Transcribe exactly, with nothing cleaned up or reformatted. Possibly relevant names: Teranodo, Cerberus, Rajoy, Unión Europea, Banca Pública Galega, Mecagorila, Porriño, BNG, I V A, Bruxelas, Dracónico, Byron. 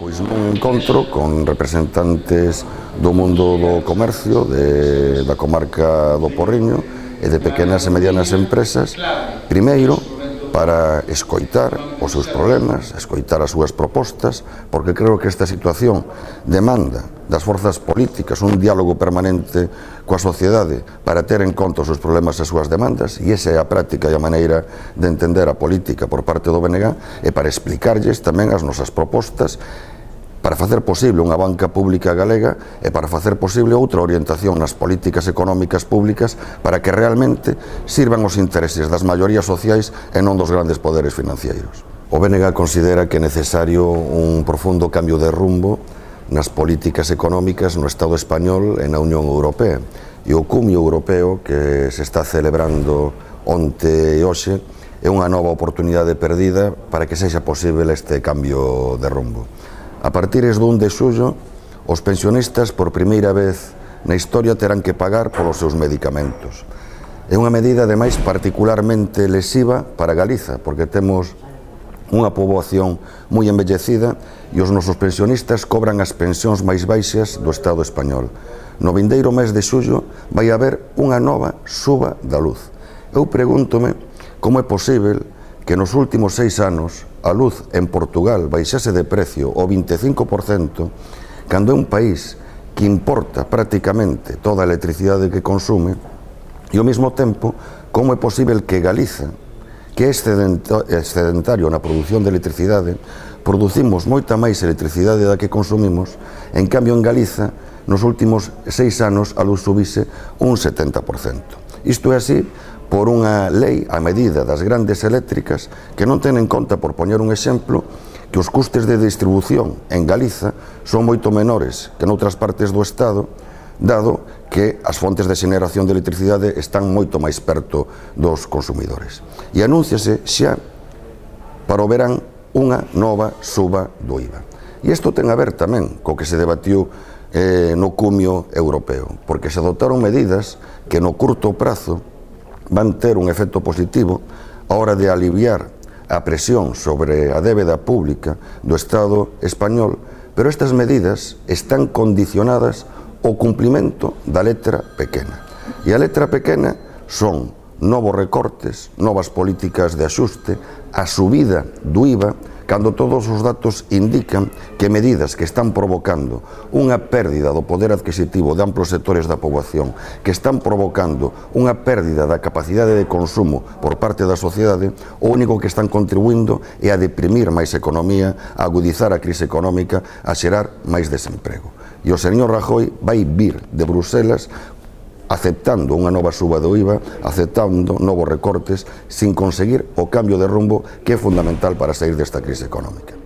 Pois un encontro con representantes do mundo do comercio, de, da comarca do Porriño e de pequenas e medianas empresas, primeiro para escoitar os seus problemas, escoitar as súas propostas, porque creo que esta situación demanda das forzas políticas un diálogo permanente coa sociedade para ter en conta os seus problemas e as súas demandas, e esa é a práctica e a maneira de entender a política por parte do B N G, e para explicarlles tamén as nosas propostas para facer posible unha banca pública galega e para facer posible outra orientación nas políticas económicas públicas para que realmente sirvan os intereses das maiorías sociais e non dos grandes poderes financeiros. O B N G considera que é necesario un profundo cambio de rumbo nas políticas económicas no Estado español e na Unión Europea, e o cumio europeo que se está celebrando onte e hoxe é unha nova oportunidade perdida para que sexa posible este cambio de rumbo. A partir do un de xullo, os pensionistas por primeira vez na historia terán que pagar polos seus medicamentos. É unha medida, ademais, particularmente lesiva para Galiza, porque temos unha poboación moi envellecida e os nosos pensionistas cobran as pensións máis baixas do Estado español. No vindeiro mes de xullo vai haber unha nova suba da luz. Eu pregúntome como é posíbel que nos últimos seis anos a luz en Portugal baixase de precio o vinte e cinco por cento, cando é un país que importa prácticamente toda a electricidade que consume, e ao mesmo tempo como é posíbel que Galiza, que é excedentario na produción de electricidade, producimos moita máis electricidade da que consumimos, en cambio en Galiza nos últimos seis anos a luz subise un setenta por cento. Isto é así por unha lei a medida das grandes eléctricas que non ten en conta, por poñer un exemplo, que os custes de distribución en Galiza son moito menores que noutras partes do Estado, dado que as fontes de xeneración de electricidade están moito máis perto dos consumidores. E anúnciase xa para o verán unha nova suba do I V A. E isto ten a ver tamén co que se debatiu eh, no cumio europeo, porque se adoptaron medidas que no curto prazo van ter un efecto positivo a hora de aliviar a presión sobre a débeda pública do Estado español, pero estas medidas están condicionadas ao cumprimento da letra pequena. E a letra pequena son novos recortes, novas políticas de axuste, a subida do I V A, cando todos os datos indican que medidas que están provocando unha pérdida do poder adquisitivo de amplos sectores da poboación, que están provocando unha pérdida da capacidade de consumo por parte da sociedade, o único que están contribuindo é a deprimir máis economía, a agudizar a crise económica, a xerar máis desemprego. E o señor Rajoy vai vir de Bruxelas aceptando unha nova suba do I V A, aceptando novos recortes, sin conseguir o cambio de rumbo que é fundamental para sair desta crise económica.